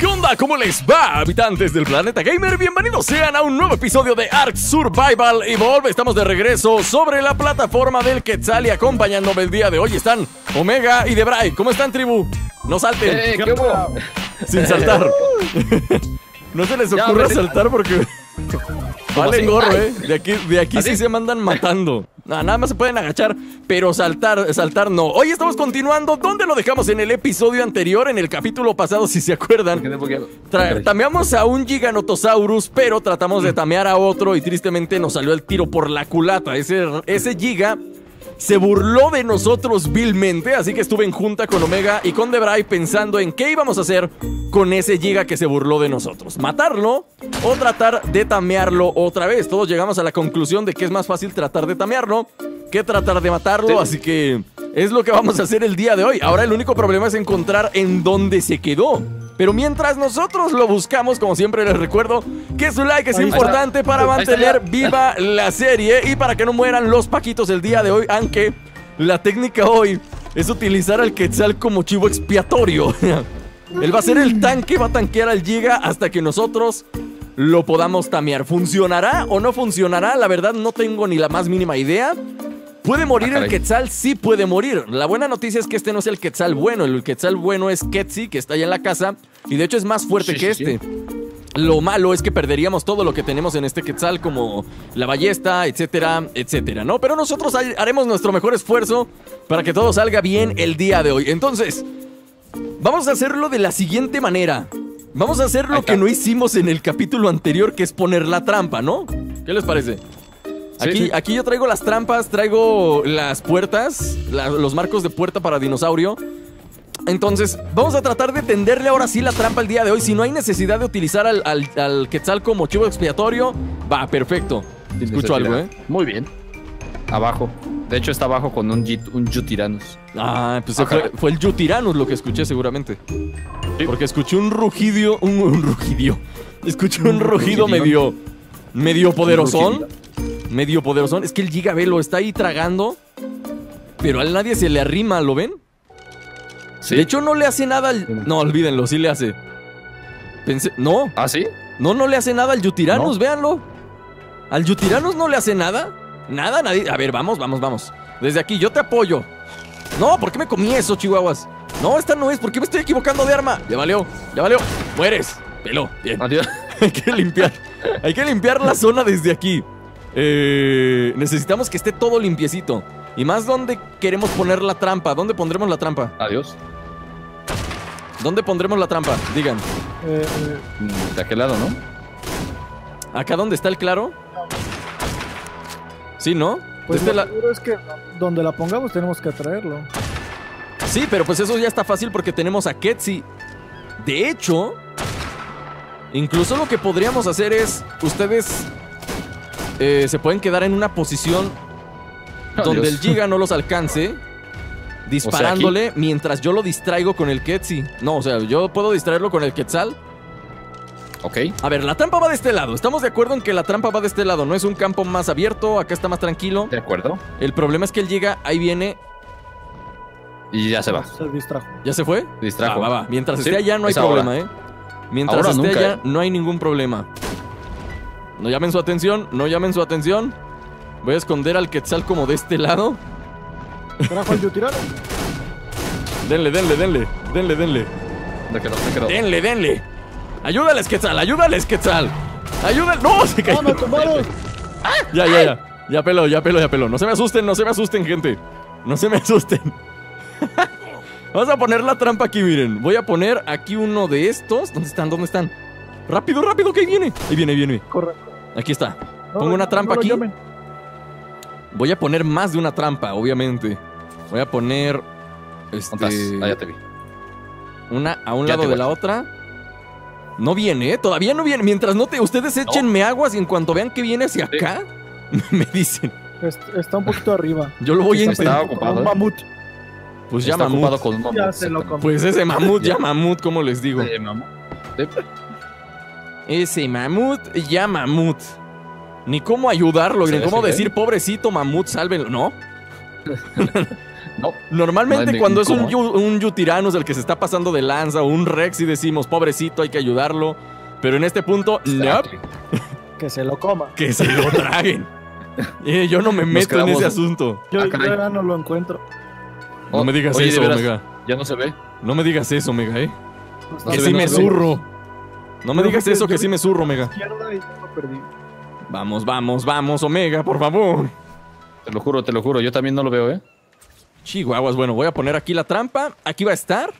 ¿Qué onda? ¿Cómo les va, habitantes del planeta gamer? Bienvenidos sean a un nuevo episodio de Ark Survival Evolve. Estamos de regreso sobre la plataforma del Quetzal y acompañándome el día de hoy están Omega y The Bri. ¿Cómo están, tribu? No salten. ¿Qué hubo? Sin saltar. No se les ocurra saltar porque... Valen gorro, De aquí sí se mandan matando. Nada más se pueden agachar, pero saltar no. Hoy estamos continuando. ¿Dónde lo dejamos? En el episodio anterior, en el capítulo pasado, si se acuerdan. Tameamos a un Giganotosaurus, pero tratamos de tamear a otro y tristemente nos salió el tiro por la culata. Ese Giga se burló de nosotros vilmente, así que estuve en junta con Omega y con The Bri pensando en qué íbamos a hacer con ese Giga que se burló de nosotros. ¿Matarlo o tratar de tamearlo otra vez? Todos llegamos a la conclusión de que es más fácil tratar de tamearlo que tratar de matarlo, sí. Así que es lo que vamos a hacer el día de hoy. Ahora el único problema es encontrar en dónde se quedó. Pero mientras nosotros lo buscamos, como siempre les recuerdo que su like es importante para mantener viva la serie y para que no mueran los paquitos el día de hoy, aunque la técnica hoy es utilizar al Quetzal como chivo expiatorio. Él va a ser el tanque, va a tanquear al Giga hasta que nosotros lo podamos tamear. ¿Funcionará o no funcionará? La verdad no tengo ni la más mínima idea. ¿Puede morir el Quetzal? Sí puede morir. La buena noticia es que este no es el Quetzal bueno. El Quetzal bueno es Quetzi, que está allá en la casa. Y de hecho es más fuerte que este. Lo malo es que perderíamos todo lo que tenemos en este Quetzal, como la ballesta, etcétera, etcétera, ¿no? Pero nosotros haremos nuestro mejor esfuerzo para que todo salga bien el día de hoy. Entonces, vamos a hacerlo de la siguiente manera. Vamos a hacer lo que no hicimos en el capítulo anterior, que es poner la trampa, ¿no? ¿Qué les parece? Aquí yo traigo las trampas, traigo las puertas, los marcos de puerta para dinosaurio. Entonces, vamos a tratar de tenderle ahora sí la trampa el día de hoy. Si no hay necesidad de utilizar al Quetzal como chivo expiatorio, va, perfecto. Escucho algo, Muy bien. Abajo. De hecho, está abajo con un Yutiranus. Ah, pues fue el Yutiranus lo que escuché seguramente. Sí. Porque escuché un rugido. Escuché un rugido medio poderosón. Medio poderosón. Es que el Giga lo está ahí tragando, pero a nadie se le arrima, ¿lo ven? Sí. De hecho, no le hace nada al... No, olvídenlo, sí le hace. No. ¿Ah, sí? No le hace nada al Yutiranus, véanlo. Al Yutiranus no le hace nada. Nada, nadie... A ver, vamos. Desde aquí, yo te apoyo. No, ¿por qué me comí eso, chihuahuas? No, esta no es. ¿Por qué me estoy equivocando de arma? Ya valió. Mueres. Pelo. Bien. Adiós. Hay que limpiar la zona desde aquí. Necesitamos que esté todo limpiecito. Y más donde queremos poner la trampa. ¿Dónde pondremos la trampa? Adiós. ¿Dónde pondremos la trampa? Digan. De aquel lado, ¿no? ¿Acá donde está el claro? Sí, ¿no? Pues lo seguro es que donde la pongamos tenemos que atraerlo. Sí, pero pues eso ya está fácil porque tenemos a Quetzal. De hecho, incluso lo que podríamos hacer es... Ustedes... se pueden quedar en una posición donde el Giga no los alcance, disparándole, o sea, mientras yo lo distraigo con el Quetzal. No, o sea, yo puedo distraerlo con el Quetzal. Ok. A ver, la trampa va de este lado. Estamos de acuerdo en que la trampa va de este lado. No es un campo más abierto, acá está más tranquilo. De acuerdo. El problema es que el Giga ahí viene. Y ya se va. Se distrajo. ¿Ya se fue? Distrajo. Va. Mientras esté allá no hay problema, Mientras esté allá no hay ningún problema. No llamen su atención. Voy a esconder al Quetzal como de este lado. ¿Trajo al Yutiranus? Denle. Denle. Ayúdales, Quetzal. ¡No! Se cayó. ¡No, me tomaron! Ya. Ya pelo. No se me asusten, gente. Vamos a poner la trampa aquí, miren. Voy a poner aquí uno de estos. ¿Dónde están? Rápido, que ahí viene. Correcto. Aquí está. Pongo una trampa aquí. Voy a poner más de una trampa, obviamente. Voy a poner... ya te vi. Una a un lado de la otra. No viene, todavía no viene. Mientras no te... Ustedes échenme aguas y en cuanto vean que viene hacia acá, me dicen. Está un poquito arriba. Yo lo voy a intentar. Está ocupado. Un mamut. Pues ya mamut. Con un mamut. Pues ese mamut, ¿cómo les digo? Ese mamut. Ni cómo ayudarlo, ni cómo decir, pobrecito mamut, sálvenlo. No. No. Normalmente cuando es un Yutiranus el que se está pasando de lanza o un Rex y decimos, pobrecito, hay que ayudarlo. Pero en este punto, no. Que se lo coma. Que se lo traguen. Yo no me meto en ese asunto. Yo ya no lo encuentro. No me digas eso, Omega. Ya no se ve. No me digas eso, Omega, pues no, que sí me zurro. No me digas eso, que sí me zurro, Omega. Vamos, vamos, vamos, Omega, por favor. Te lo juro, yo también no lo veo, Chihuahuas, bueno, voy a poner aquí la trampa. Aquí va a estar.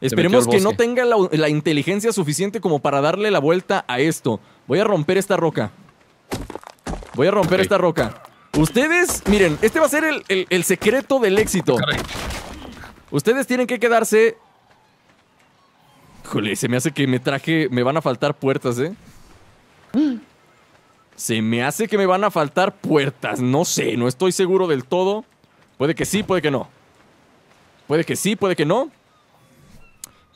Esperemos que no tenga la inteligencia suficiente como para darle la vuelta a esto. Voy a romper esta roca. Voy a romper esta roca. Ustedes, miren, este va a ser el secreto del éxito. Caray. Ustedes tienen que quedarse... Híjole, se me hace que me traje... Me van a faltar puertas, Se me hace que me van a faltar puertas. No sé, no estoy seguro del todo. Puede que sí, puede que no. Puede que sí, puede que no.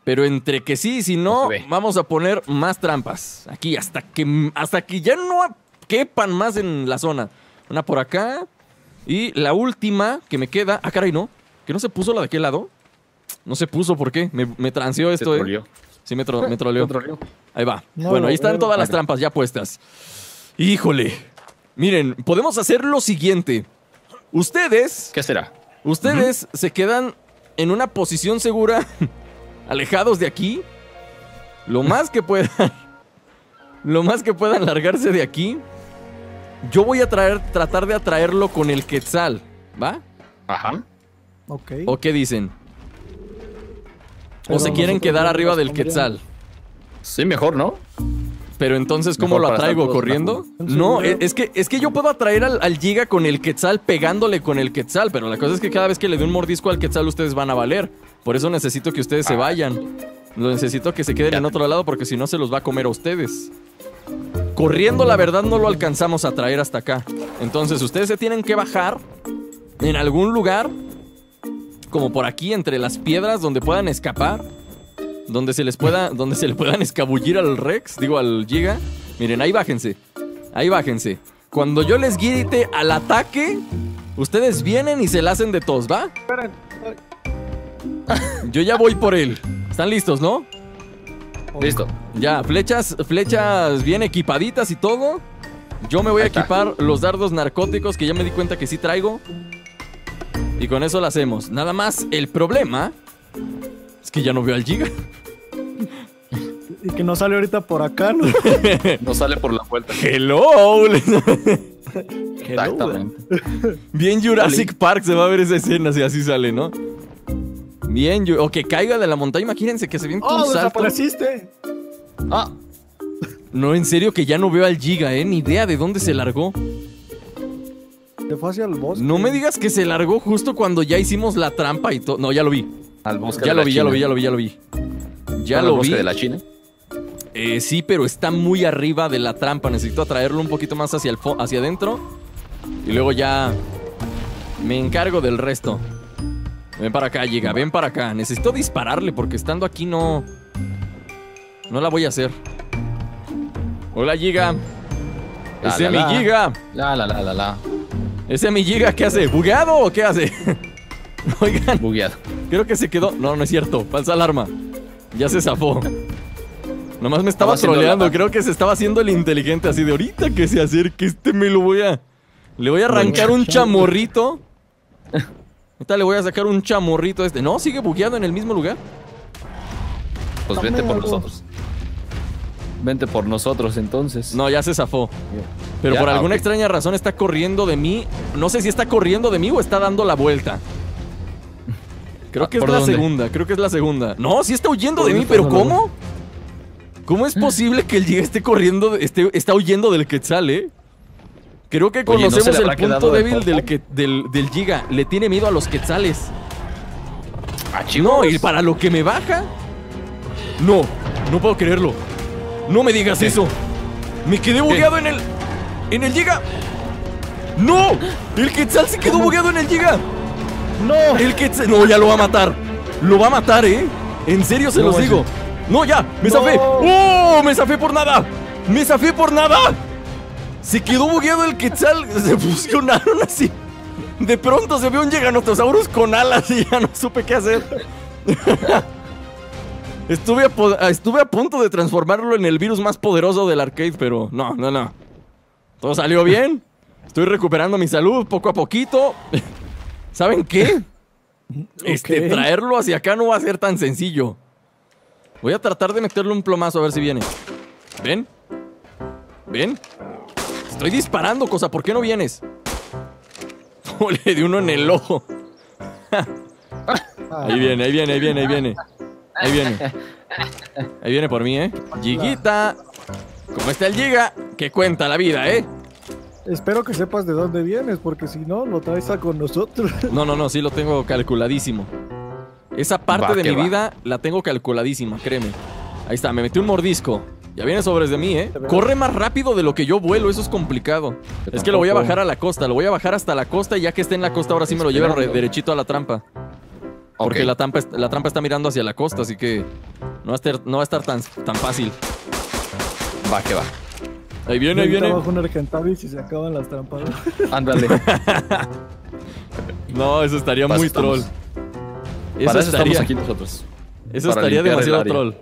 Pero entre que sí y si no, vamos a poner más trampas. Aquí, hasta que ya no quepan más en la zona. Una por acá. Y la última que me queda... Ah, caray, no. ¿Que no se puso la de aquel lado? No se puso, ¿por qué? Me transeó esto, Sí, me troleó. Ahí va. No, bueno, ahí están todas las trampas ya puestas. Híjole. Miren, podemos hacer lo siguiente. Ustedes... ¿Qué será? Ustedes se quedan en una posición segura... alejados de aquí, lo más que puedan, lo más que puedan largarse de aquí. Yo voy a tratar de atraerlo con el Quetzal, ¿va? Ajá. Ok. ¿O qué dicen? Pero ¿o se quieren quedar arriba del Quetzal? Sí, mejor, ¿no? Pero entonces, ¿cómo lo atraigo? ¿Corriendo? No, es que yo puedo atraer al Giga con el Quetzal pegándole con el Quetzal, pero la cosa es que cada vez que le dé un mordisco al Quetzal ustedes van a valer. Por eso necesito que ustedes se vayan. Lo necesito que se queden en otro lado porque si no se los va a comer a ustedes. Corriendo, la verdad, no lo alcanzamos a traer hasta acá. Entonces, ustedes se tienen que bajar en algún lugar, como por aquí, entre las piedras, donde puedan escapar. Donde se le puedan escabullir al Rex, digo, al Giga. Miren, ahí bájense. Ahí bájense. Cuando yo les grite al ataque, ustedes vienen y se la hacen de tos, ¿va? Esperen. Yo ya voy por él. ¿Están listos, no? Listo. Ya, flechas bien equipaditas y todo. Yo me voy a equipar los dardos narcóticos que ya me di cuenta que sí traigo. Y con eso lo hacemos. Nada más, el problema es que ya no veo al Giga. Y que no sale ahorita por acá, ¿no? No sale por la vuelta. ¡Hello! Exactamente. Bien Jurassic Park se va a ver esa escena si así sale, ¿no? Bien, o que caiga de la montaña. Imagínense que se viene un salto. ¡Desapareciste! ¡Ah! No, en serio que ya no veo al Giga, Ni idea de dónde se largó. Se fue hacia el bosque. No me digas que se largó justo cuando ya hicimos la trampa y todo. No, ya lo vi. Al bosque de la China. Ya lo vi. ¿Ya lo vi? ¿Al bosque de la China? Sí, pero está muy arriba de la trampa. Necesito atraerlo un poquito más hacia adentro. Y luego ya me encargo del resto. Ven para acá, Giga, ven para acá. Necesito dispararle porque estando aquí no la voy a hacer. Hola, Giga. Ese mi Giga. Ese mi Giga, ¿qué hace? ¿Bugueado o qué hace? Oigan, bugueado. Creo que se quedó. No, no es cierto. Falsa alarma. Ya se zafó. Nomás me estaba troleando. Creo que se estaba haciendo el inteligente así de ahorita que se acerque. Me lo voy a... Le voy a arrancar un chamorrito. Ahorita le voy a sacar un chamorrito a este. No, sigue bugueado en el mismo lugar. Pues vente por nosotros. Vente por nosotros, entonces. No, ya se zafó. Pero por alguna extraña razón está corriendo de mí. No sé si está corriendo de mí o está dando la vuelta. Creo que es la segunda. Creo que es la segunda. No, sí está huyendo de mí, pero ¿cómo? ¿Cómo es posible que el Giga esté corriendo? Está huyendo del Quetzal, Creo que conocemos el punto débil del Giga. Le tiene miedo a los Quetzales. No, y para lo que me baja. No, no puedo creerlo. No me digas eso. Me quedé bugueado en el Giga. ¡No! El Quetzal se quedó bugueado en el Giga. ¡No! El Quetzal... No, ya lo va a matar. Lo va a matar, En serio se los digo. ¡No, ya! ¡Me zafé! ¡Oh! ¡Me zafé por nada! ¡Me zafé por nada! Se quedó bugueado el Quetzal. Se fusionaron así. De pronto se vio un Giganotosaurus con alas y ya no supe qué hacer. Estuve a punto de transformarlo en el virus más poderoso del arcade, pero no. Todo salió bien. Estoy recuperando mi salud poco a poquito. ¿Saben qué? Traerlo hacia acá no va a ser tan sencillo. Voy a tratar de meterle un plomazo a ver si viene. ¿Ven? ¿Ven? Estoy disparando, cosa. ¿Por qué no vienes? Oh, le di uno en el ojo. Ahí viene. Ahí viene por mí, ¿eh? Giguita. ¿Cómo está el Giga? ¿Qué cuenta la vida, eh? Espero que sepas de dónde vienes, porque si no, lo traes a con nosotros. No, sí lo tengo calculadísimo. Esa parte de mi vida la tengo calculadísima, créeme. Ahí está, me metí un mordisco. Ya viene sobre de mí, ¿eh? Corre más rápido de lo que yo vuelo, eso es complicado. Es que lo voy a bajar a la costa, lo voy a bajar hasta la costa. Y ya que esté en la costa, ahora sí me lo llevo derechito a la trampa. Porque la trampa está mirando hacia la costa, así que no va a estar tan fácil. Va, que va. Ahí viene. Ahí abajo un Argentavis y se acaban las trampas. Ándale. No, eso estaría muy troll. Eso estaría aquí nosotros. Eso estaría demasiado troll.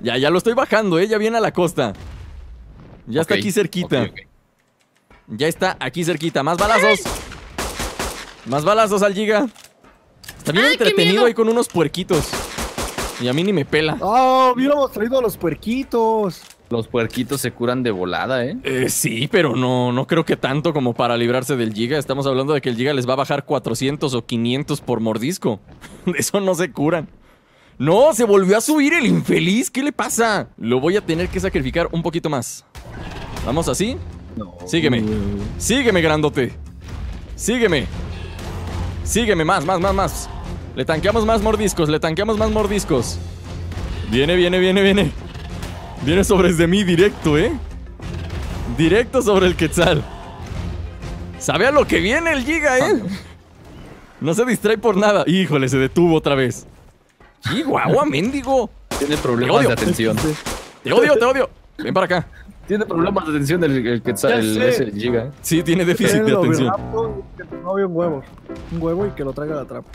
Ya lo estoy bajando, ¿eh? Ya viene a la costa. Ya está aquí cerquita. Ya está aquí cerquita. Más balazos. Más balazos al Giga. Está bien entretenido ahí con unos puerquitos. Y a mí ni me pela. ¡Oh! Hubiéramos traído a los puerquitos. Los puerquitos se curan de volada, ¿eh? Sí, pero no creo que tanto como para librarse del Giga. Estamos hablando de que el Giga les va a bajar 400 o 500 por mordisco. De eso no se curan. ¡No! ¡Se volvió a subir el infeliz! ¿Qué le pasa? Lo voy a tener que sacrificar un poquito más. ¿Vamos así? No. Sígueme. Sígueme, grandote. Sígueme. Más. Le tanqueamos más mordiscos. Viene. Viene sobre de mí directo, ¿eh? Directo sobre el Quetzal. Sabe a lo que viene el Giga, ¿eh? No se distrae por nada. Híjole, se detuvo otra vez. ¡Chihuahua, mendigo! Tiene problemas de atención. Te odio. Ven para acá. Tiene problemas de atención el Quetzal, el Giga, ¿eh? Sí, tiene déficit de atención. No había un huevo. Un huevo y que lo traiga a la trampa.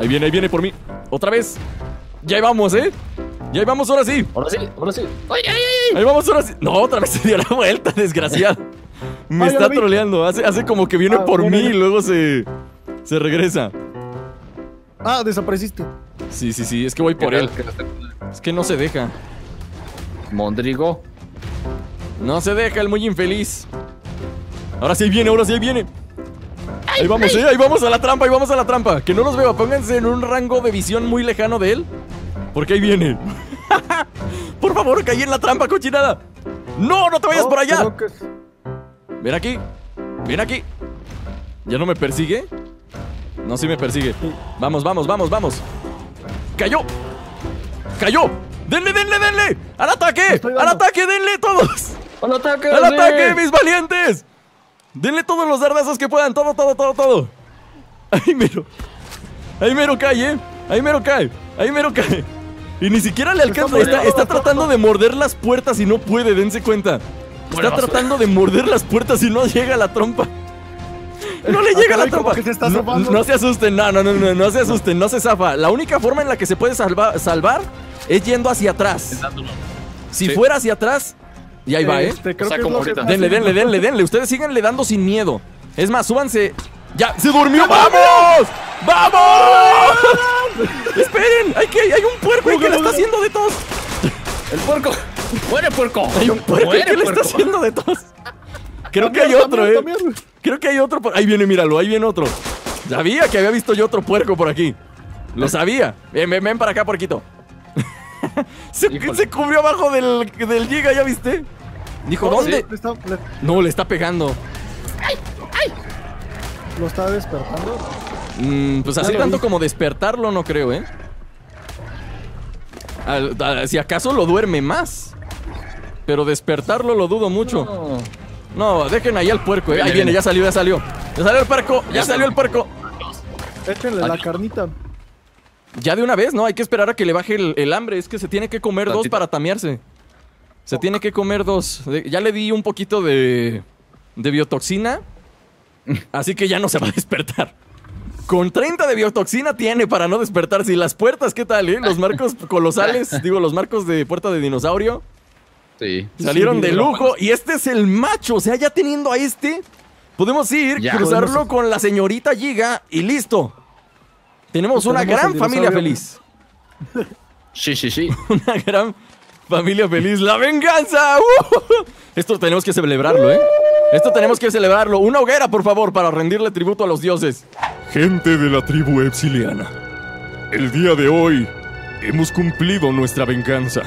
Ahí viene por mí. Otra vez. Ya vamos, ¿eh? Y ahí vamos, ahora sí. ¡Ay! Ahí vamos, ahora sí. No, otra vez se dio la vuelta, desgraciado. Me está troleando. Hace como que viene por mí y luego se regresa. Ah, desapareciste. Sí, es que voy por él. Es que no se deja. Mondrigo. No se deja el muy infeliz. Ahora sí viene. Ahí vamos a la trampa, Que no los veo, pónganse en un rango de visión muy lejano de él. Porque ahí viene. Por favor, caí en la trampa, cochinada. No te vayas por allá. Ven aquí. ¿Ya no me persigue? No, sí me persigue. Vamos. Cayó. Denle. Al ataque, denle todos. Al ataque, mis valientes. Denle todos los dardazos que puedan. Todo. Ahí mero cae. Y ni siquiera le alcanza. Está tratando de morder las puertas y no puede, dense cuenta. Está tratando de morder las puertas y no llega a la trompa. No le llega a la trompa. No se asusten, no se asusten, no se zafa. La única forma en la que se puede salvar es yendo hacia atrás. Si fuera hacia atrás, y ahí va, ¿eh? Denle. Ustedes síganle dando sin miedo. Es más, súbanse. ¡Ya! ¡Se durmió! ¡Vamos! ¡Esperen! ¡Hay un puerco que le está haciendo de tos! ¡El puerco! ¡Muere, puerco! Hay un puerco que le está haciendo de tos. Creo que hay otro, ¿eh? Creo que hay otro. Ahí viene, míralo. Ahí viene otro. Sabía que había visto yo otro puerco por aquí. Lo sabía. Ven para acá, puerquito. Se cubrió abajo del Giga, ¿ya viste? Dijo, ¿dónde? No, le está pegando. ¡Ay! ¿Lo está despertando? Pues así tanto como despertarlo no creo, ¿eh? Si acaso lo duerme más. Pero despertarlo lo dudo mucho. No, dejen ahí al puerco, ¿eh? Ahí viene. Ya salió el puerco. Échenle la carnita. Ya de una vez, ¿no? Hay que esperar a que le baje el hambre. Es que se tiene que comer dos para tamearse. Se tiene que comer dos. Ya le di un poquito de biotoxina. Así que ya no se va a despertar. Con 30 de biotoxina tiene para no despertarse. Y las puertas, ¿qué tal, eh? Los marcos colosales, digo, los marcos de puerta de dinosaurio. Sí. Salieron de lujo. Y este es el macho. O sea, ya teniendo a este, podemos ir, ya, cruzarlo podemos... con la señorita Giga y listo. Tenemos una gran familia feliz. Sí, sí, sí. Una gran familia feliz. ¡La venganza! ¡Uh! Esto tenemos que celebrarlo, ¿eh? Esto tenemos que celebrarlo. Una hoguera, por favor, para rendirle tributo a los dioses. Gente de la tribu Epsiliana, el día de hoy hemos cumplido nuestra venganza.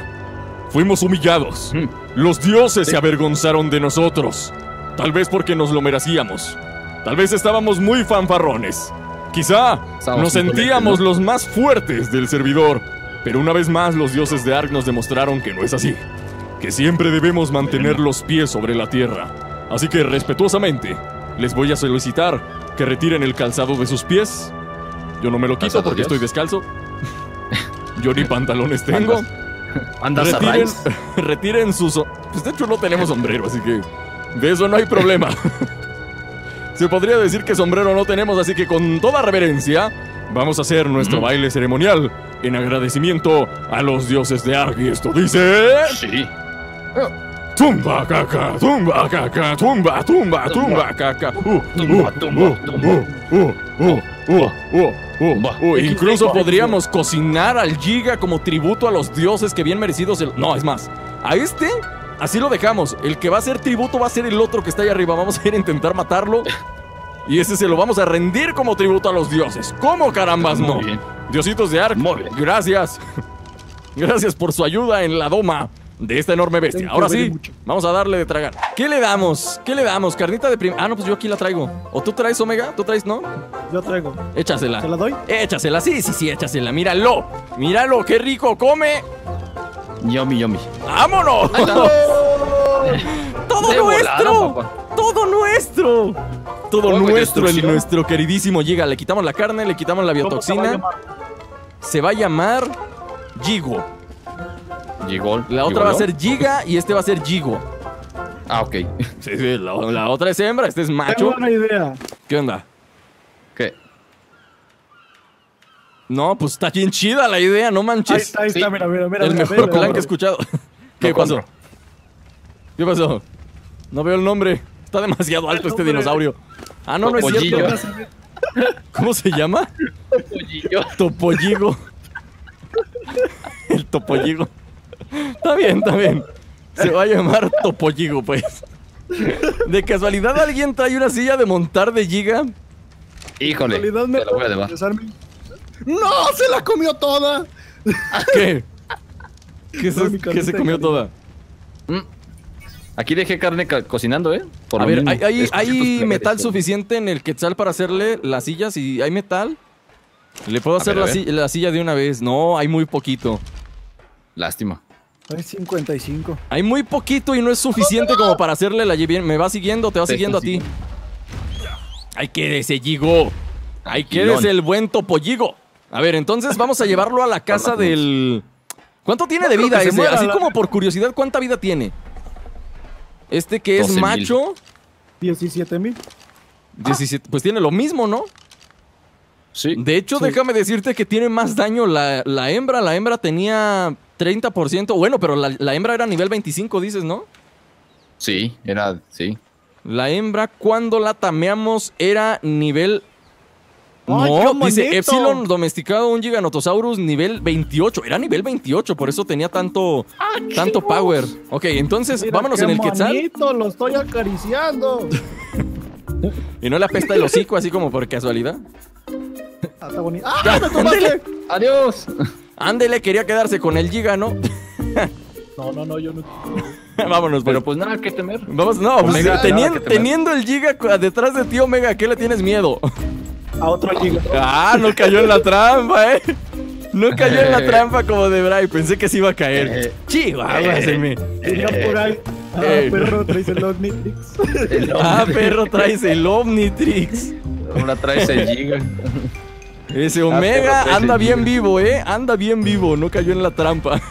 Fuimos humillados. Los dioses se avergonzaron de nosotros. Tal vez porque nos lo merecíamos. Tal vez estábamos muy fanfarrones. Quizá nos sentíamos los más fuertes del servidor. Pero una vez más los dioses de Ark nos demostraron que no es así. Que siempre debemos mantener los pies sobre la tierra. Así que respetuosamente les voy a solicitar que retiren el calzado de sus pies. Yo no me lo quito porque estoy descalzo. Yo ni pantalones tengo. ¿Andas a raíz? Retiren sus... Pues de hecho no tenemos sombrero, así que de eso no hay problema. Se podría decir que sombrero no tenemos, así que con toda reverencia vamos a hacer nuestro baile ceremonial en agradecimiento a los dioses de Ark. Y esto dice... Sí. Tumba, caca, tumba, caca, tumba, tumba, tumba, caca. Incluso podríamos cocinar al Giga como tributo a los dioses, que bien merecidos el... No, es más, a este... Así lo dejamos. El que va a ser tributo va a ser el otro que está ahí arriba. Vamos a ir a intentar matarlo. Y ese se lo vamos a rendir como tributo a los dioses. ¿Cómo carambas no? Muy bien. Diositos de Ark, gracias. Gracias por su ayuda en la doma de esta enorme bestia. Ahora sí, vamos a darle de tragar. ¿Qué le damos? ¿Qué le damos? Carnita de prima. Ah, no, pues yo aquí la traigo. ¿O tú traes, Omega? ¿Tú traes, no? Yo traigo. Échasela. ¿Te la doy? Échasela, sí, sí, sí, échasela. Míralo. Míralo, qué rico come. Yomi, yomi. ¡Vámonos! ¡Todo nuestro! ¡Todo nuestro! ¡Todo nuestro! El nuestro queridísimo Giga. Le quitamos la carne, le quitamos la biotoxina. Se va a llamar Gigo. Gigo. La otra va a ser Giga y este va a ser Gigo. Ah, ok. Sí, sí, la otra es hembra, este es macho. Tengo una idea. ¿Qué onda? ¿Qué? No, pues está bien chida la idea, no manches. Ahí está, mira, mira, mira. El mejor plan que he escuchado. ¿Qué pasó? ¿Qué pasó? No veo el nombre. Está demasiado alto este dinosaurio. Ah, no, no es cierto. ¿Cómo se llama? Topolillo. Topolillo. El Topolillo. Está bien, está bien. Se va a llamar Topolillo, pues. ¿De casualidad alguien trae una silla de montar de Giga? Híjole, te la voy a llevar. ¡No! ¡Se la comió toda! ¿Qué? ¿Qué se comió toda? Aquí dejé carne cocinando, ¿eh? A ver, ¿hay metal suficiente en el Quetzal para hacerle las sillas? Si hay metal, ¿le puedo hacer la silla de una vez? No, hay muy poquito. Lástima. Hay 55. Hay muy poquito y no es suficiente como para hacerle la... Me va siguiendo, te va siguiendo a ti. ¡Ay, quédese, Gigo! ¡Ay, quédese el buen Topolillo! A ver, entonces vamos a llevarlo a la casa del... ¿Cuánto tiene de vida ese? Así como por curiosidad, ¿cuánta vida tiene? Este que es macho... 17,000. Pues tiene lo mismo, ¿no? Sí. De hecho, déjame decirte que tiene más daño la hembra. La hembra tenía 30%. Bueno, pero la hembra era nivel 25, dices, ¿no? Sí, era... Sí. La hembra, cuando la tameamos, era nivel... No, dice Epsilon domesticado un Giganotosaurus nivel 28. Era nivel 28, por eso tenía tanto power. Ok, entonces mira, vámonos en el Quetzal. Lo estoy acariciando. ¿Y no le apesta el hocico así como por casualidad? Ah, está bonito. ¡Ah, me tomaste! ¡Adiós! Ándele, quería quedarse con el Giga, ¿no? No, yo no. Vámonos, pero pues nada que temer. Vamos, no, Omega, sí, teniendo el Giga detrás de ti, Omega, ¿qué le tienes miedo? A otro Giga. Ah, no cayó en la trampa, ¿eh? No cayó en la trampa como The Bri. Pensé que sí iba a caer. Chihuahuas en mí. Por ahí. Ah, perro, traes el Omnitrix. Ah, perro, traes el Omnitrix. Ahora traes el Giga. Ese Omega anda bien vivo, ¿eh? Anda bien vivo. No cayó en la trampa.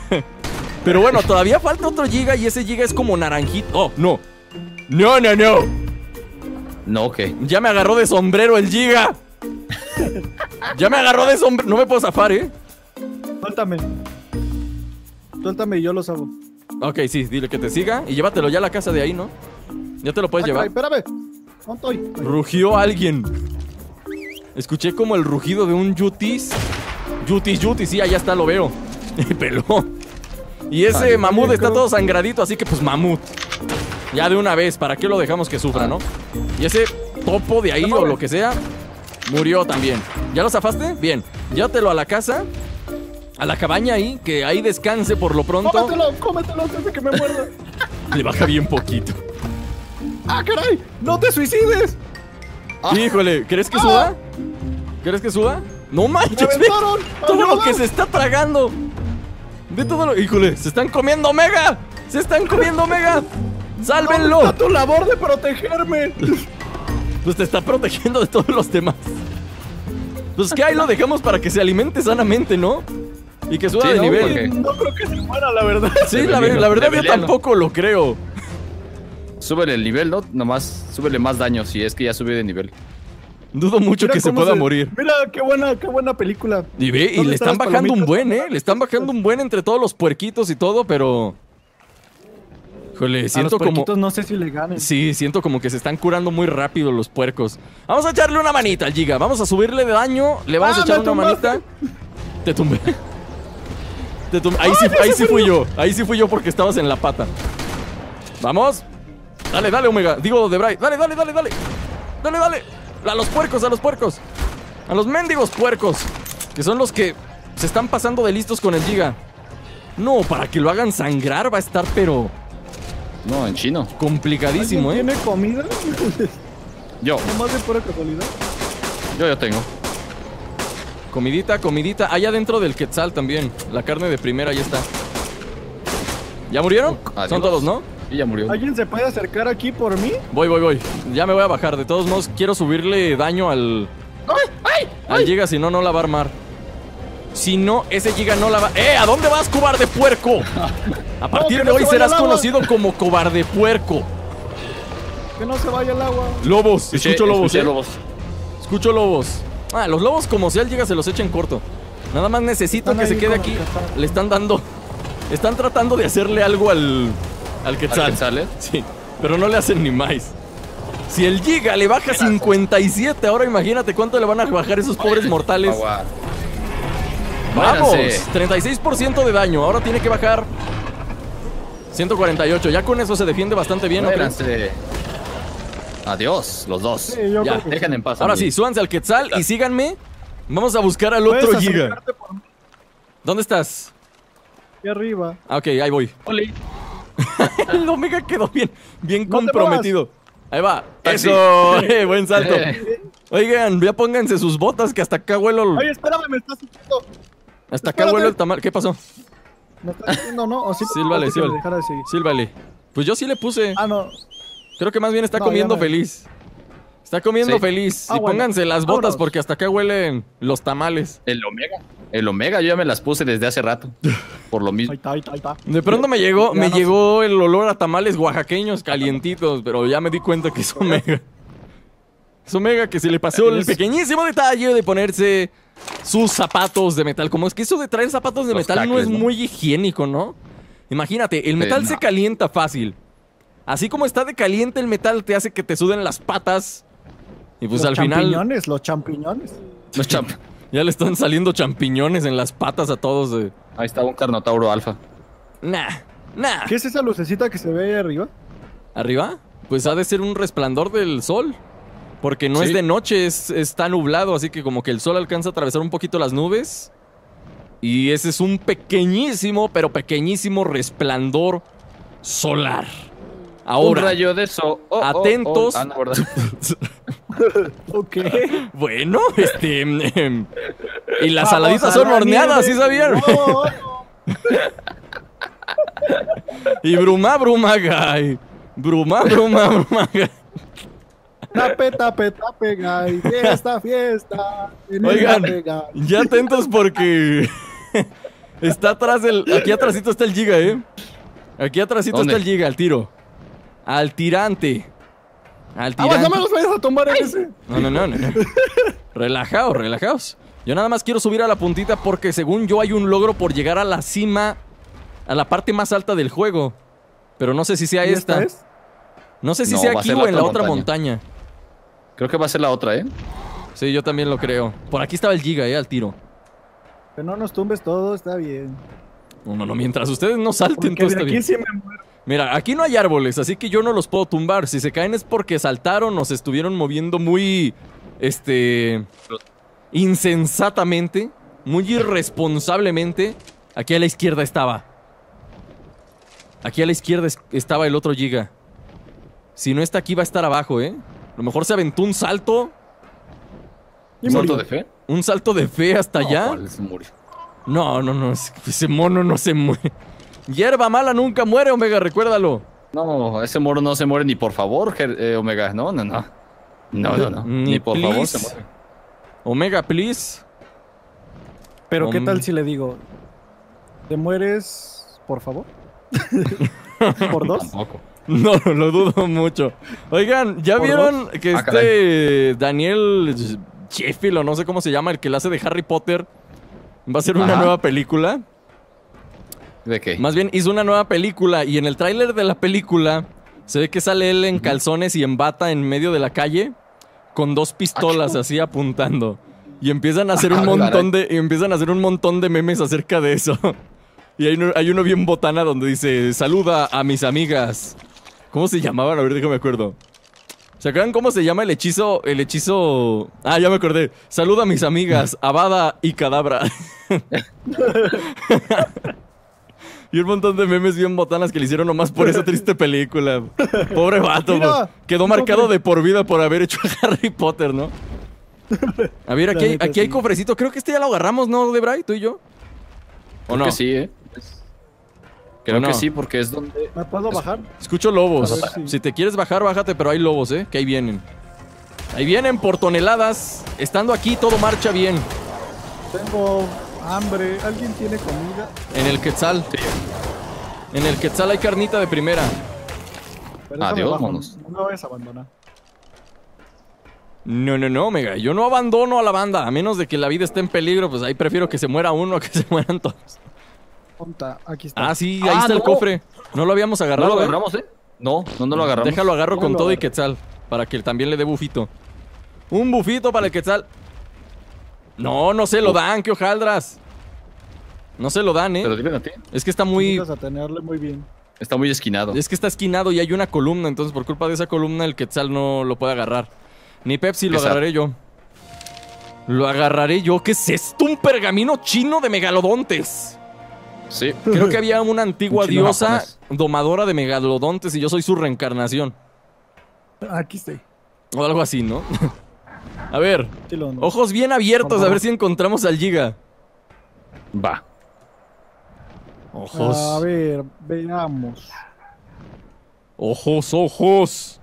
Pero bueno, todavía falta otro Giga y ese Giga es como naranjito. Oh, no. No, no, no. No, ok. Ya me agarró de sombrero el Giga. Ya me agarró de sombrero. No me puedo zafar, ¿eh? Suéltame. Suéltame y yo lo salvo. Ok, sí, dile que te siga y llévatelo ya a la casa de ahí, ¿no? Ya te lo puedes llevar. Espérame. ¿Dónde estoy? Rugió alguien. Escuché como el rugido de un Yutis. Yutis, sí, allá está, lo veo. Peló. Y ese mamut está todo sangradito, así que pues mamut. Ya de una vez, ¿para qué lo dejamos que sufra, no? Y ese topo de ahí o lo que sea, murió también. ¿Ya lo zafaste? Bien. Llévatelo a la casa, a la cabaña ahí, que ahí descanse por lo pronto. Cómetelo antes de que me muerda. Le baja bien poquito. ¡Ah, caray! ¡No te suicides! Híjole, ¿crees que suba? ¿Crees que suba? ¡No manches! ¡Todo lo que se está tragando! ¡Ve todo lo! ¡Híjole! ¡Se están comiendo Omega! ¡Se están comiendo Omega! ¡Sálvenlo! ¡Está tu labor de protegerme! Pues te está protegiendo de todos los demás. Pues que ahí lo dejamos para que se alimente sanamente, ¿no? Y que suba de nivel. Porque... no creo que se muera, la verdad. Sí, la verdad yo tampoco lo creo. Súbele el nivel, ¿no? Nomás súbele más daño si es que ya subió de nivel. Dudo mucho que se pueda morir. Mira, qué buena película. Y ve, y le están bajando un buen, ¿eh? Le están bajando un buen entre todos los puerquitos y todo, pero... híjole, siento como... los puerquitos no sé si le ganen. Sí, siento como que se están curando muy rápido los puercos. Vamos a echarle una manita al Giga. Vamos a subirle de daño. Le vamos a echar una manita. Te tumbé. Te tumbé. Ahí sí fui yo. Ahí sí fui yo porque estabas en la pata. Vamos. Dale, dale, Omega. Digo, The Bri. Dale. Dale, dale. A los puercos, a los puercos. A los mendigos puercos. Que son los que se están pasando de listos con el Giga. No, para que lo hagan sangrar va a estar, pero... no, en chino. Complicadísimo, ¿eh? ¿Tiene comida? Yo. ¿Nomás de pura casualidad? Yo tengo. Comidita. Allá dentro del Quetzal también. La carne de primera, ya está. ¿Ya murieron? Adiós. Son todos, ¿no? Y ya murió. ¿Alguien se puede acercar aquí por mí? Voy. Ya me voy a bajar. De todos modos, quiero subirle daño al... ¡Ay! Al Giga, si no, no la va a armar. Si no, ese Giga no la va... ¡Eh! ¿A dónde vas, cobarde puerco? A partir de hoy serás conocido como cobarde puerco. Que no se vaya el agua. Lobos. Escucho lobos. Ah, los lobos, como sea, el Giga se los echa en corto. Nada más necesito que se quede aquí. Le están dando... están tratando de hacerle algo al... al Quetzal. ¿Sale? Sí, pero no le hacen ni más. Si el Giga le baja 57, ahora imagínate cuánto le van a bajar esos pobres mortales. ¡Vamos! 36% de daño, ahora tiene que bajar 148, ya con eso se defiende bastante bien, ¿no crees? Adiós, los dos. Sí, ya, dejen en paz. Ahora sí, súbanse al Quetzal y síganme. Vamos a buscar al otro Giga. ¿Dónde estás? Aquí arriba. Ok, ahí voy. Oli. El Omega quedó bien comprometido. Ahí va. Eso, buen salto. Oigan, ya pónganse sus botas que hasta acá huelo. Oye, espérame, me estás subiendo. Hasta acá huelo el tamal. ¿Qué pasó? Me estás diciendo, ¿no? O sí, sílvale. Pues yo sí le puse. Ah, no. Creo que más bien está comiendo feliz. Está comiendo feliz. Y pónganse las botas porque hasta acá huelen los tamales. El Omega. El Omega, yo ya me las puse desde hace rato. Por lo mismo. Ahí está. De pronto me llegó el olor a tamales oaxaqueños calientitos, pero ya me di cuenta que es Omega. Es Omega que se le pasó el pequeñísimo detalle de ponerse sus zapatos de metal. Como es que eso de traer zapatos de metal no es muy higiénico, ¿no? Imagínate, el metal se calienta fácil. Así como está de caliente el metal, te hace que te suden las patas. Y pues al final... Los champiñones. Ya le están saliendo champiñones en las patas a todos. Ahí está un Carnotauro alfa. Nah. ¿Qué es esa lucecita que se ve ahí arriba? ¿Arriba? Pues ha de ser un resplandor del sol. Porque no es de noche, está nublado. Así que como que el sol alcanza a atravesar un poquito las nubes. Y ese es un pequeñísimo, pero pequeñísimo resplandor solar. Ahora, un rayo de eso. Atentos. Ok. Bueno, y las saladitas son horneadas, ¿sí sabían? No. Y bruma, guy. Tape, guy. Fiesta. Oigan, ya atentos porque está atrás el... aquí atrásito está el Giga, ¿eh? Aquí atrásito está el Giga, al tiro. Al tirante. Al tirar. ¡Ah, no me los vayas a tomar en ese! No. Relajaos, relajaos. Yo nada más quiero subir a la puntita porque según yo hay un logro por llegar a la cima, a la parte más alta del juego. Pero no sé si sea esta. ¿Esta es? No sé si sea aquí o en la otra montaña. Creo que va a ser la otra, ¿eh? Sí, yo también lo creo. Por aquí estaba el Giga, al tiro. Que no nos tumbes todo, está bien. No, mientras ustedes no salten, todo está bien. Sí me muero. Mira, aquí no hay árboles, así que yo no los puedo tumbar. Si se caen es porque saltaron o se estuvieron moviendo muy... insensatamente, muy irresponsablemente. Aquí a la izquierda estaba. Aquí a la izquierda estaba el otro Giga. Si no está aquí, va a estar abajo, ¿eh? A lo mejor se aventó un salto. ¿Un salto de fe? ¿Un salto de fe hasta allá? No, ese mono no se muere. Hierba mala nunca muere, Omega, recuérdalo. No, ese mono no se muere ni por favor, Omega. No. No. Ni por favor se muere. Omega, please. Pero ¿qué tal si le digo? ¿Te mueres por favor? ¿Por dos? Tampoco. No, lo dudo mucho. Oigan, ¿ya vieron que Daniel Sheffield, o no sé cómo se llama, el que la hace de Harry Potter, va a hacer una nueva película? ¿De qué? Más bien, hizo una nueva película y en el tráiler de la película se ve que sale él en calzones y en bata en medio de la calle con dos pistolas así apuntando. Y empiezan a hacer un montón de memes acerca de eso. Y hay uno bien botana donde dice: saluda a mis amigas. ¿Cómo se llamaban? A ver, déjame acuerdo. ¿Se acuerdan cómo se llama el hechizo? El hechizo... Ah, ya me acordé. Saluda a mis amigas, Avada y Cadabra. Y un montón de memes bien botanas que le hicieron nomás por esa triste película. Pobre vato. Mira, quedó marcado de por vida por haber hecho a Harry Potter, ¿no? A ver, aquí hay cofrecito. Creo que este ya lo agarramos, ¿no, The Bri? ¿Tú y yo? ¿O no? Creo que sí, ¿eh? Creo que sí, porque es donde... ¿Me puedo bajar? Escucho lobos. Si te quieres bajar, bájate, pero hay lobos, ¿eh? Que ahí vienen. Ahí vienen por toneladas. Estando aquí, todo marcha bien. Tengo hambre. ¿Alguien tiene comida? En el Quetzal. Sí. En el Quetzal hay carnita de primera. Pero adiós, vámonos. No es abandonar. No, Omega. Yo no abandono a la banda. A menos de que la vida esté en peligro, pues ahí prefiero que se muera uno a que se mueran todos. Aquí está. Ah, sí, ahí está el cofre. No lo habíamos agarrado. No lo agarramos, ¿eh? No lo agarramos. Déjalo, agarro con todo y Quetzal. Para que también le dé bufito. Un bufito para el Quetzal. No se lo dan, qué hojaldras. No se lo dan, ¿eh? Pero dime a ti. Es que está muy... a tenerle muy bien. Está muy esquinado. Es que está esquinado y hay una columna. Entonces, por culpa de esa columna, el Quetzal no lo puede agarrar. Ni Pepsi, lo agarraré yo. Lo agarraré yo. ¿Qué es esto? Un pergamino chino de megalodontes. Sí. Creo que había una antigua diosa domadora de megalodontes y yo soy su reencarnación. Aquí estoy. O algo así, ¿no? A ver, ojos bien abiertos, a ver si encontramos al Giga. Va. Ojos. A ver, veamos. Ojos.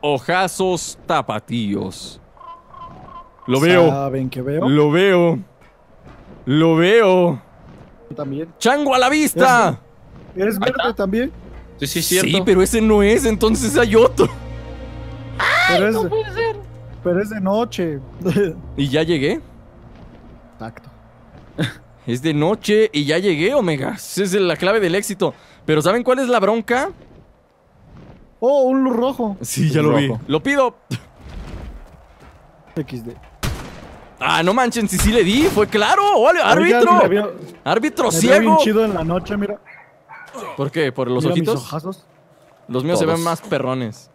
Ojazos tapatíos. Lo veo. ¿Saben qué veo? Lo veo. También. ¡Chango a la vista! ¿Eres verde también? Sí, cierto. Sí, pero ese no es, entonces hay otro. ¡Ay, no puede ser! Pero es de noche. ¿Y ya llegué? Exacto. Es de noche y ya llegué, Omega. Esa es la clave del éxito. Pero ¿saben cuál es la bronca? Oh, un luz rojo. Sí, ya lo vi. ¡Lo pido! XD. Ah, no manchen, si sí le di, fue claro. ¡Ole, árbitro! Árbitro ciego. Bien chido en la noche, mira. ¿Por qué? ¿Por los ojitos? Los míos se ven más perrones.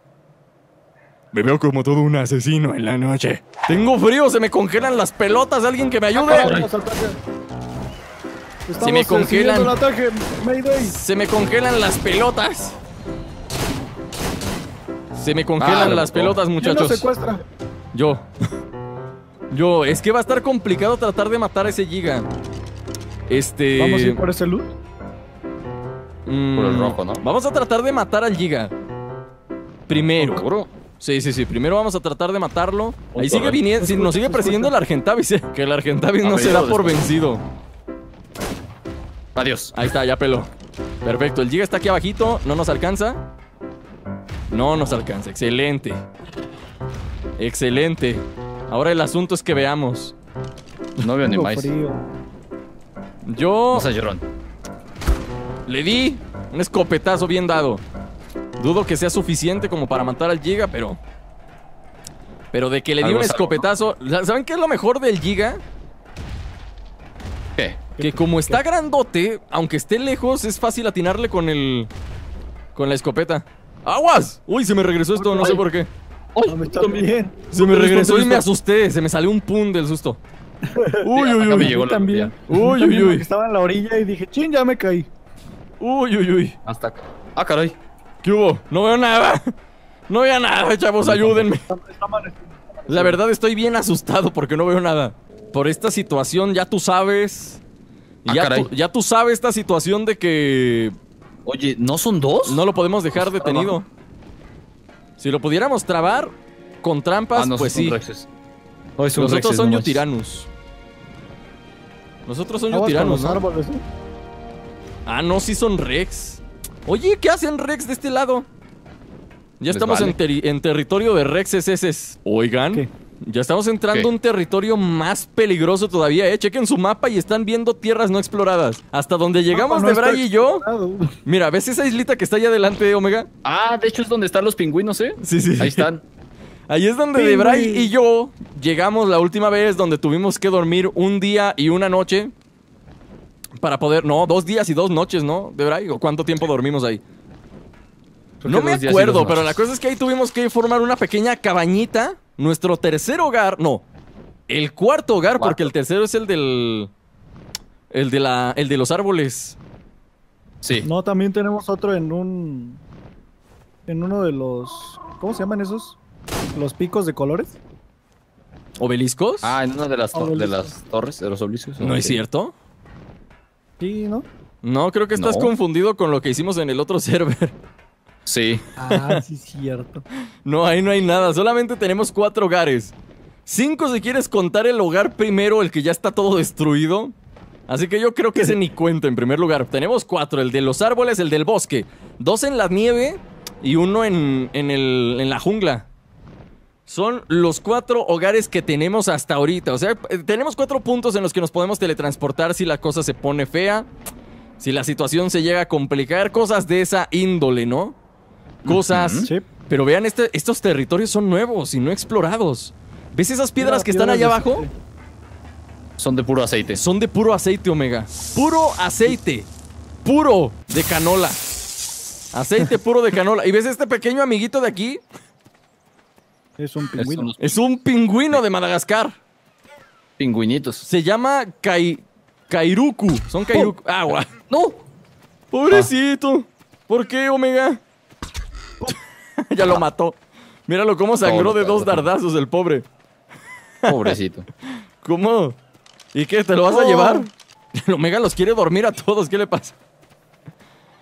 Me veo como todo un asesino en la noche. Tengo frío, se me congelan las pelotas. ¿Alguien que me ayude? Se me congelan. Se me congelan las pelotas. Se me congelan las pelotas, muchachos. ¿Quién nos secuestra? Yo. Yo, es que va a estar complicado tratar de matar a ese Giga. ¿Vamos a ir por ese loot? Por el rojo, ¿no? Vamos a tratar de matar al Giga. Primero. Sí. Primero vamos a tratar de matarlo. Ahí sigue viniendo. Si nos sigue persiguiendo el Argentavis, ¿eh? Que el Argentavis no se da por vencido. Adiós. Ahí está, ya peló. Perfecto, el Giga está aquí abajito. No nos alcanza. No nos alcanza. Excelente. Excelente. Ahora el asunto es que veamos. No veo ni más. Yo... No sé, llorón. Le di un escopetazo bien dado. Dudo que sea suficiente como para matar al Giga, pero... Pero de que le di un escopetazo... ¿Saben qué es lo mejor del Giga? ¿Qué? Que como está grandote, aunque esté lejos, es fácil atinarle con el... Con la escopeta. ¡Aguas! Uy, se me regresó esto, no sé por qué. ¡Ay, me está bien! Se me regresó y me asusté. Se me salió un pun del susto. Uy, uy, uy. Yo también. Uy, uy, uy. Estaba en la orilla y dije, ¡chin, ya me caí! Uy, uy, uy. Hasta acá. ¡Ah, caray! ¿Qué hubo? No veo nada. No veo nada, chavos, ayúdenme. La verdad estoy bien asustado porque no veo nada. Por esta situación, ya tú sabes. Ya tú sabes esta situación de que... Oye, ¿no son dos? No lo podemos dejar detenido. Si lo pudiéramos trabar con trampas, no, pues sí. Nosotros son Yutiranus. Nosotros son Yutiranus. Ah, no, sí son Rex. Oye, ¿qué hacen Rex de este lado? Ya estamos en territorio de Rexes. Oigan, ya estamos entrando a un territorio más peligroso todavía, ¿eh? Chequen su mapa y están viendo tierras no exploradas. Hasta donde llegamos de Bri y yo. Mira, ¿ves esa islita que está allá adelante, Omega? Ah, de hecho es donde están los pingüinos, ¿eh? Sí, sí. Ahí están. Ahí es donde De Bri y yo llegamos la última vez, donde tuvimos que dormir un día y una noche. Para poder... No, 2 días y 2 noches, ¿no, De Bri? ¿O cuánto tiempo dormimos ahí? No me acuerdo, pero la cosa es que ahí tuvimos que formar una pequeña cabañita. Nuestro tercer hogar... No, el cuarto hogar, porque el tercero es el del... El de los árboles. Sí. No, también tenemos otro en un... En uno de los... ¿Cómo se llaman esos? Los picos de colores. ¿Obeliscos? Ah, en una de las, torres, de los obeliscos. ¿No es cierto? Sí, ¿no? No, creo que estás confundido con lo que hicimos en el otro server. Sí. Ah, sí, es cierto. No, ahí no hay nada. Solamente tenemos 4 hogares. 5 si quieres contar el hogar primero, el que ya está todo destruido. Así que yo creo que ese ni cuenta en primer lugar. Tenemos 4. El de los árboles, el del bosque. 2 en la nieve y 1 en la jungla. Son los 4 hogares que tenemos hasta ahorita. O sea, tenemos 4 puntos en los que nos podemos teletransportar si la cosa se pone fea. Si la situación se llega a complicar. Cosas de esa índole, ¿no? Cosas. Sí. Pero vean, estos territorios son nuevos y no explorados. ¿Ves esas piedras que están allá abajo? Son de puro aceite. Son de puro aceite, Omega. Puro aceite. Puro de canola. Aceite puro de canola. ¿Y ves este pequeño amiguito de aquí? Es un pingüino. Es un pingüino de Madagascar. Pingüinitos. Se llama Kairuku. Son Kairuku. ¡Ah, guau! ¡No! ¡Pobrecito! ¿Por qué, Omega? Ya lo mató. Míralo cómo sangró de 2 dardazos el pobre. Pobrecito. ¿Cómo? ¿Y qué? ¿Te lo vas a llevar? El Omega los quiere dormir a todos. ¿Qué le pasa?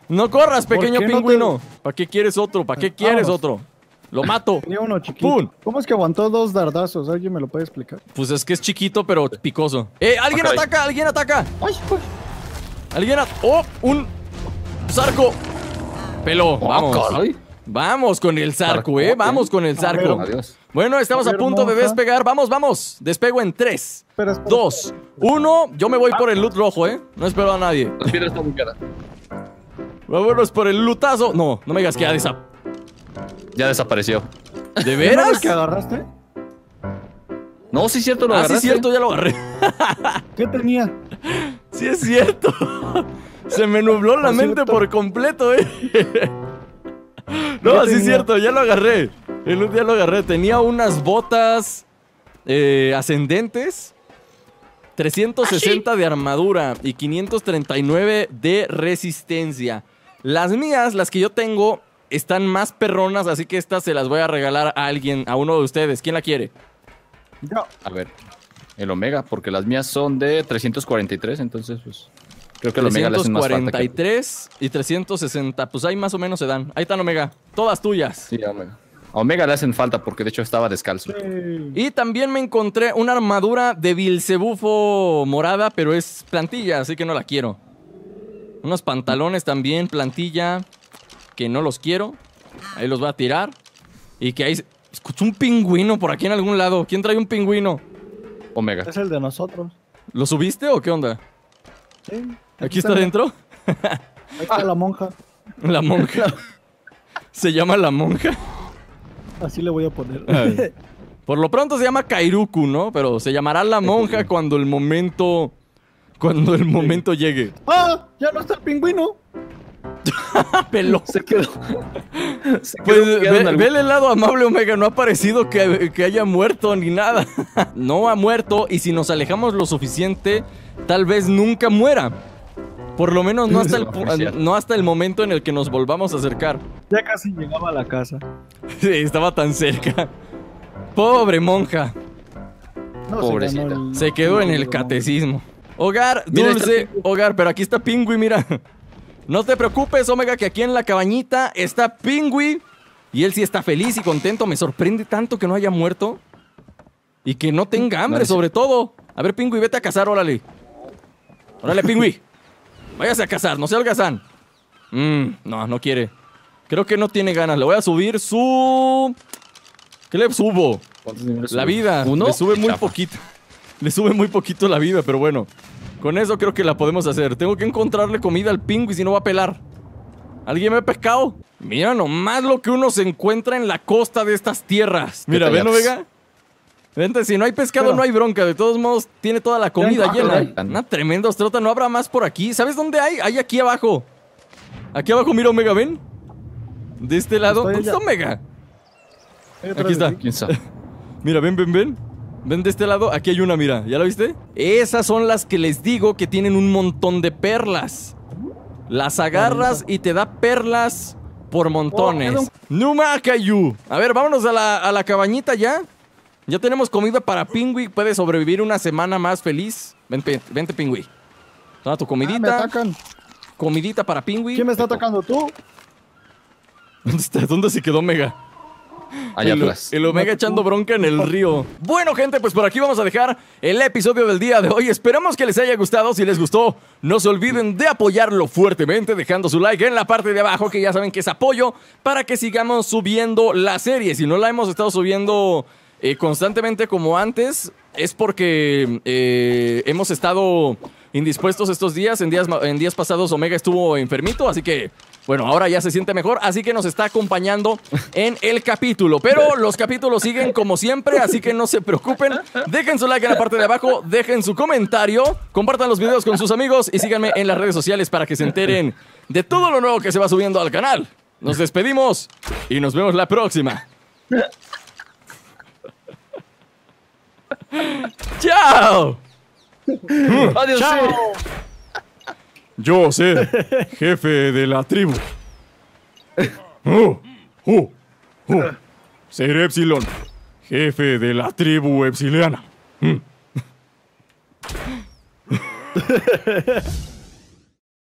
No corras, pequeño pingüino. No te... ¿Para qué quieres otro? ¿Para qué quieres otro? Lo mato. Tenía uno chiquito. ¡Pum! ¿Cómo es que aguantó 2 dardazos? ¿Alguien me lo puede explicar? Pues es que es chiquito, pero picoso. ¡Alguien ataca! ¡Alguien ataca! ¡Ay, pues! ¡Alguien ataca! ¡Oh! ¡Un sarco! ¡Pelo! ¡Vamos! Caray. Vamos con el sarco, vamos con el sarco. Bueno, estamos a punto de despegar. Vamos, vamos. Despego en 3, 2, 1. Yo me voy por el loot rojo, no espero a nadie. La piedra está muy cara. Vámonos por el lootazo. No, no me digas que ya desapareció. ¿De veras? ¿Es que agarraste? No, sí es cierto, lo agarraste. Ah, sí es cierto, ya lo agarré. ¿Qué tenía? Sí es cierto. Se me nubló la mente por completo, No, sí es cierto, ya lo agarré. El loot ya lo agarré. Tenía unas botas ascendentes, 360 de armadura y 539 de resistencia. Las mías, las que yo tengo, están más perronas, así que estas se las voy a regalar a alguien, a uno de ustedes. ¿Quién la quiere? Yo. A ver, el Omega, porque las mías son de 343, entonces pues... Creo que el Omega le hacen más falta. 343 y 360, pues ahí más o menos se dan. Ahí están, Omega, todas tuyas. Sí, Omega. A Omega le hacen falta porque de hecho estaba descalzo. Sí. Y también me encontré una armadura de Bilzebufo morada, pero es plantilla, así que no la quiero. Unos pantalones también, plantilla, que no los quiero. Ahí los va a tirar. Y que ahí... Escucho un pingüino por aquí en algún lado. ¿Quién trae un pingüino? Omega. Es el de nosotros. ¿Lo subiste o qué onda? Sí. ¿Aquí está adentro? Ahí está la monja. La monja. Se llama la monja. Así le voy a poner. Por lo pronto se llama Kairuku, ¿no? Pero se llamará la monja cuando el momento... Cuando el momento llegue. ¡Ah! ¡Ya no está el pingüino! Peló. Se quedó. Se quedó pues ve el lado amable, Omega. No ha parecido que haya muerto ni nada. No ha muerto. Y si nos alejamos lo suficiente, tal vez nunca muera. Por lo menos no hasta, no hasta el momento en el que nos volvamos a acercar. Ya casi llegaba a la casa. Sí, estaba tan cerca. Pobre monja. No, pobrecita. Se quedó en el catecismo. Hogar, dulce hogar. Pero aquí está Pingüi, mira. No te preocupes, Omega, que aquí en la cabañita está Pingüi. Y él sí está feliz y contento. Me sorprende tanto que no haya muerto. Y que no tenga hambre, sobre todo. A ver, Pingüi, vete a cazar, órale. Órale, Pingüi. Váyase a cazar, no sea holgazán. No, no quiere. Creo que no tiene ganas. Le voy a subir su... ¿Qué le subo? La vida. ¿Uno? Le sube muy poquito. Le sube muy poquito la vida, pero bueno. Con eso creo que la podemos hacer. Tengo que encontrarle comida al pingüi, si no va a pelar. ¿Alguien me ha pescado? Mira nomás lo que uno se encuentra en la costa de estas tierras. Mira, ven, Omega. Vente, si no hay pescado, no hay bronca. De todos modos, tiene toda la comida llena. Una tremenda ostrota. No habrá más por aquí. ¿Sabes dónde hay? Hay aquí abajo. Aquí abajo, mira, Omega, ven. De este lado. ¿Dónde está Omega? Aquí está. ¿Quién sabe? Mira, ven, ven, ven. Ven de este lado, aquí hay una, mira, ¿ya la viste? Esas son las que les digo que tienen un montón de perlas. Las agarras y te da perlas por montones. ¡Numakayu! A ver, vámonos a la cabañita ya. Ya tenemos comida para Pingüi, puede sobrevivir una semana más feliz. Vente, vente, Pingüi. Toma tu comidita. Me atacan. Comidita para Pingüi. ¿Quién me está atacando? ¿Tú? ¿Dónde está? ¿Dónde se quedó Mega? Allá atrás. El Omega echando bronca en el río. Bueno, gente, pues por aquí vamos a dejar el episodio del día de hoy. Esperamos que les haya gustado. Si les gustó, no se olviden de apoyarlo fuertemente dejando su like en la parte de abajo, que ya saben que es apoyo para que sigamos subiendo la serie. Si no la hemos estado subiendo constantemente como antes, es porque hemos estado indispuestos estos días. En días pasados Omega estuvo enfermito, así que... Bueno, ahora ya se siente mejor, así que nos está acompañando en el capítulo. Pero los capítulos siguen como siempre, así que no se preocupen. Dejen su like en la parte de abajo, dejen su comentario, compartan los videos con sus amigos y síganme en las redes sociales para que se enteren de todo lo nuevo que se va subiendo al canal. Nos despedimos y nos vemos la próxima. ¡Chao! ¡Adiós! ¡Chao! Yo seré jefe de la tribu. Seré Epsilon, jefe de la tribu epsiliana.